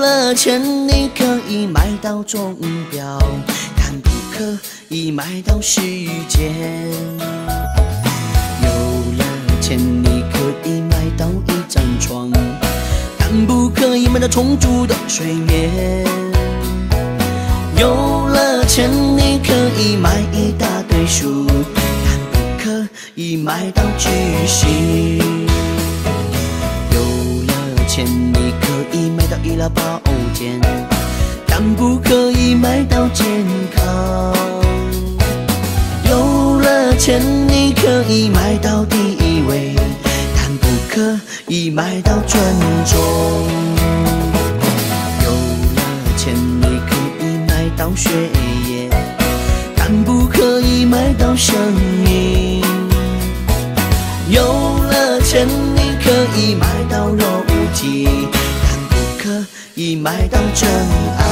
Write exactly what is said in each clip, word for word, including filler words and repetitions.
了钱，你可以买到钟表，但不可以买到时间。有了钱，你可以买到一张床，但不可以买到充足的睡眠。有了钱，你可以买一大堆书，但不可以买到巨星。 你可以买到医疗保健，但不可以买到健康。有了钱，你可以买到地位，但不可以买到尊重。有了钱，你可以买到学业，但不可以买到生命。有了钱，你可以买到肉。 但不可以买到真爱。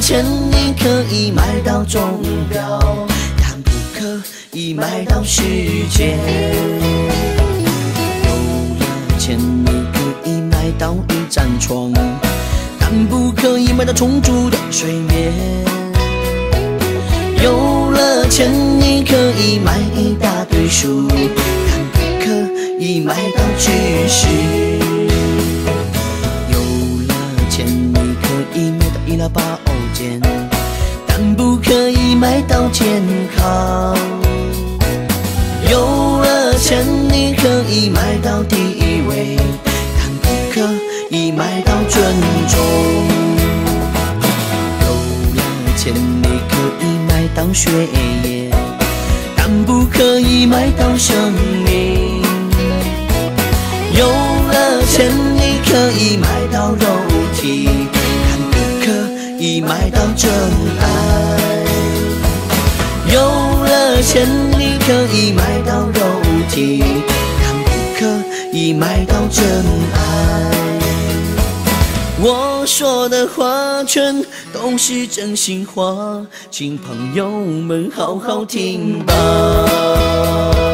钱你可以买到钟表，但不可以买到时间。有了钱你可以买到一张床，但不可以买到充足的睡眠。有了钱你可以买一大堆书，但不可以买到知识。 医疗保健，但不可以买到健康。有了钱，你可以买到地位，但不可以买到尊重。有了钱，你可以买到学业，但不可以买到生命。有了钱，你可以买到肉体。 以买到真爱，有了钱你可以买到肉体，但不可以买到真爱。我说的话全都是真心话，请朋友们好好听吧。